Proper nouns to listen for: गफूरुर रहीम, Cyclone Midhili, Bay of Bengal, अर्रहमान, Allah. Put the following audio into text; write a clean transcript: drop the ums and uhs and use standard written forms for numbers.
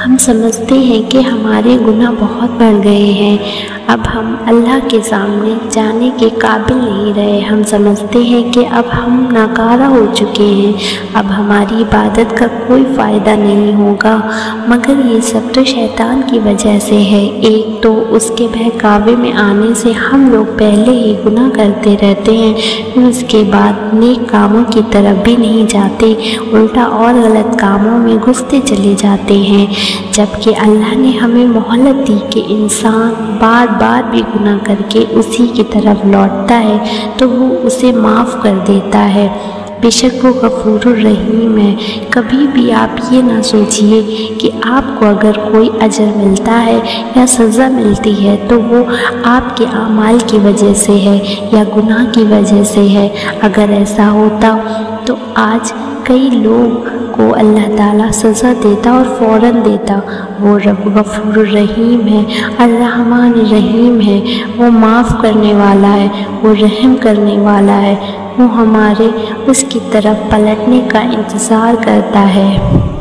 हम समझते हैं कि हमारे गुनाह बहुत बढ़ गए हैं, अब हम अल्लाह के सामने जाने के काबिल नहीं रहे। हम समझते हैं कि अब हम नाकारा हो चुके हैं, अब हमारी इबादत का कोई फ़ायदा नहीं होगा। मगर ये सब तो शैतान की वजह से है। एक तो उसके बहकावे में आने से हम लोग पहले ही गुनाह करते रहते हैं, फिर उसके बाद नेक कामों की तरफ भी नहीं जाते, उल्टा और गलत कामों में घुसते चले जाते हैं। जबकि अल्लाह ने हमें मोहलत दी कि इंसान बार बार भी गुनाह करके उसी की तरफ लौटता है तो वो उसे माफ़ कर देता है। बेशक वो गफूरुर रहीम है। कभी भी आप ये ना सोचिए कि आपको अगर कोई अजर मिलता है या सज़ा मिलती है तो वो आपके आमाल की वजह से है या गुनाह की वजह से है। अगर ऐसा होता तो आज कई लोग को अल्लाह ताला सज़ा देता और फ़ौरन देता। वो रब गफूर रहीम है, अर्रहमान रहीम है, वो माफ़ करने वाला है, वो रहम करने वाला है, वो हमारे उसकी तरफ पलटने का इंतज़ार करता है।